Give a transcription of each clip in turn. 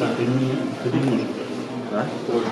Сам, ты не можешь. Да? Позже.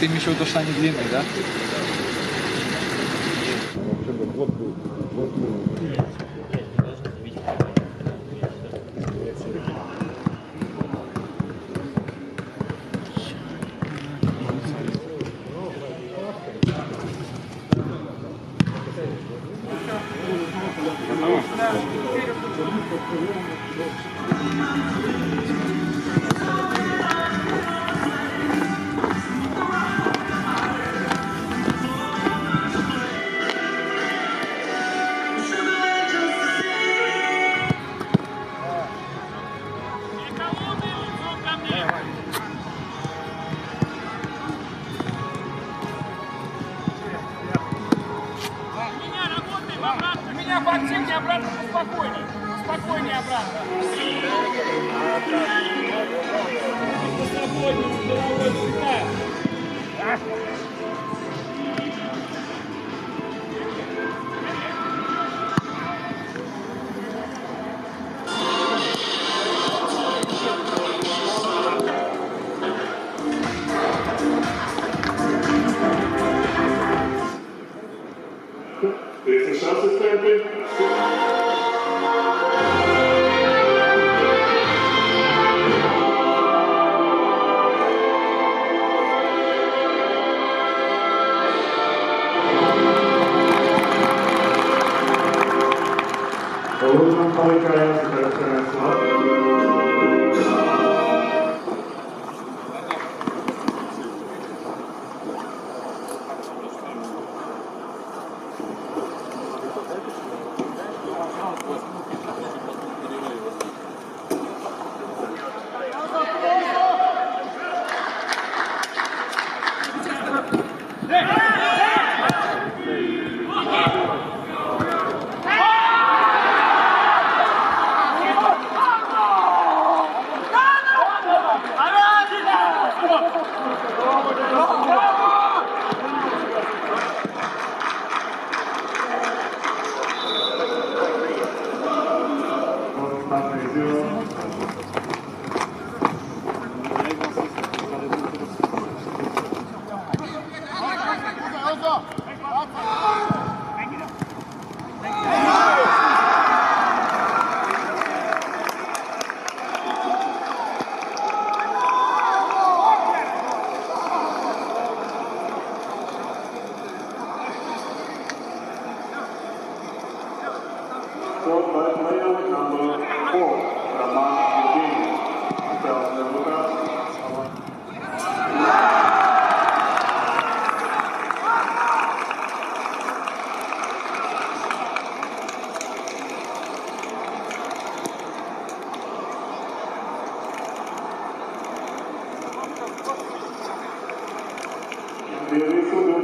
Ты имеешь в виду, что они длинные, да? Player number 4, Roman Eugene, 2000 Lucas,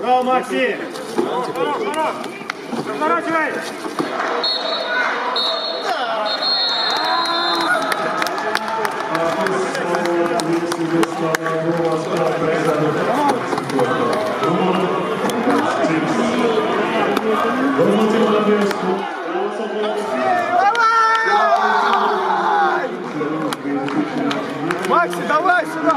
Браво, Максим! Хорош, хорош! Разворачивай! Макси, давай сюда!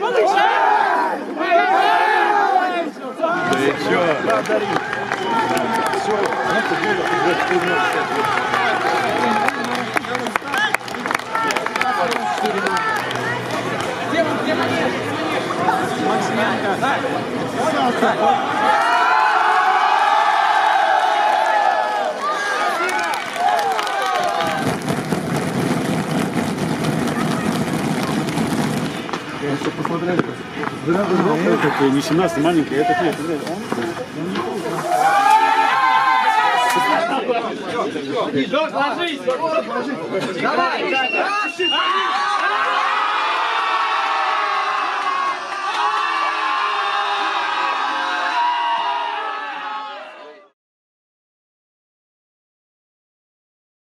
Малыш, малыш! Да, дари. Все, это было. Где манеж? Максименко. Да. Пожалуйста. Посмотрели. Это не 17 маленький, это нет. Ложись! Давай!